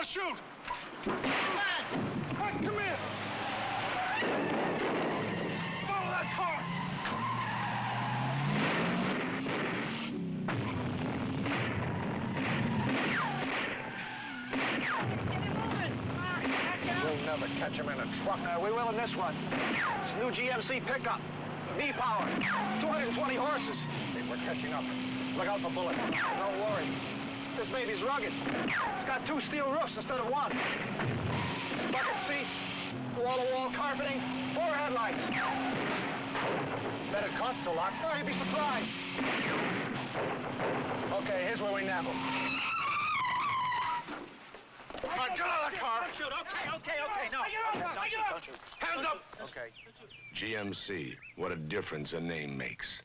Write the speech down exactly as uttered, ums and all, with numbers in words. I'll shoot. Come on. Come on, come here. Follow that car. We'll never catch him in a truck. Uh, we will in this one. It's a new G M C pickup. V power. two hundred twenty horses. Hey, we're catching up. Look out for bullets. Don't worry. This baby's rugged. It's got two steel roofs instead of one. Bucket seats, wall-to-wall carpeting, four headlights. Bet it costs a lot. Oh, you'd be surprised. Okay, here's where we nab him. All right, get out of that car. Don't shoot. Okay, okay, okay. No. Don't shoot. Hands up. Okay. G M C. What a difference a name makes.